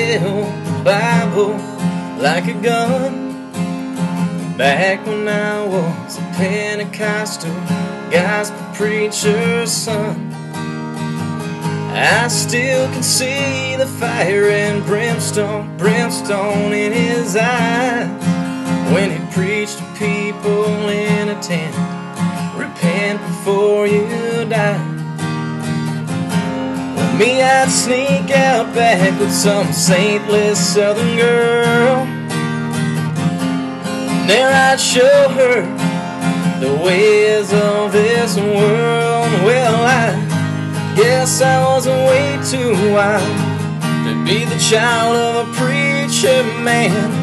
held the Bible like a gun. Back when I was a Pentecostal gospel preacher's son, I still can see the fire and brimstone in his eyes when he preached to people in a tent, repent before you die. Me, I'd sneak out back with some saintless southern girl. There I'd show her the ways of this world. Well, I guess I was way too wild to be the child of a preacher man.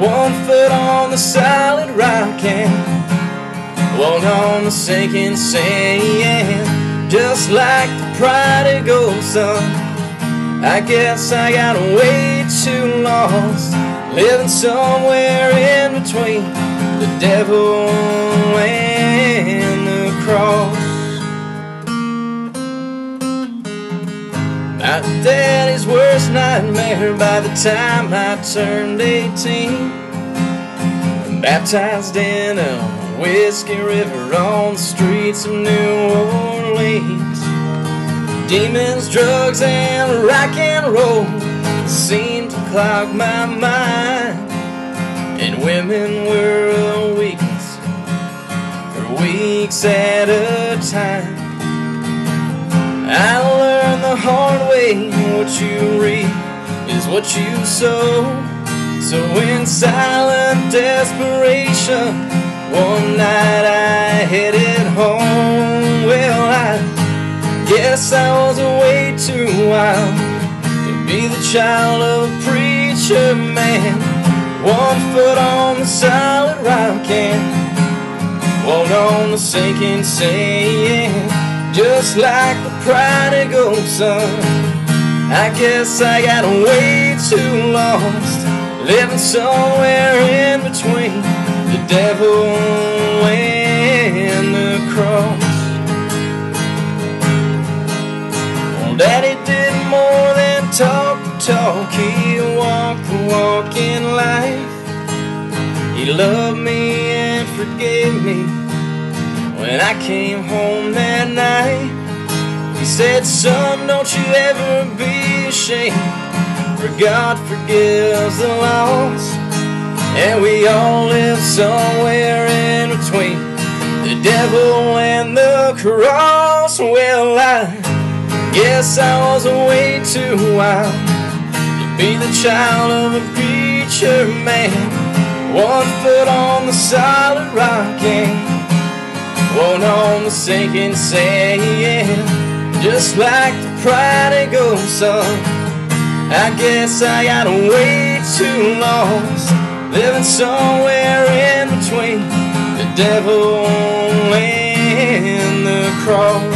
One foot on the solid rock and one on the sinking sand. Just like the prodigal son, I guess I got way too lost, living somewhere in between the devil and the cross. My daddy's worst nightmare by the time I turned 18, I'm baptized in a Whiskey River on the streets of New Orleans. Demons, drugs, and rock and roll seemed to clog my mind, and women were a weakness for weeks at a time. I learned the hard way, what you reap is what you sow. So in silent desperation, one night I headed home. Well, I guess I was way too wild to be the child of a preacher man. One foot on the solid rock and one on the sinking sand. Just like the prodigal son, I guess I got way too lost, living somewhere in between the devil and the cross. Well, Daddy did more than talk the talk, he walked the walk in life. He loved me and forgave me when I came home that night. He said, son, don't you ever be ashamed, for God forgives the lost. And we all live somewhere in between the devil and the cross. Well, I guess I was way too wild to be the child of a preacher man. One foot on the solid rock and one on the sinking sand. Just like the prodigal son, I guess I got way too lost, living somewhere in between the devil and the cross.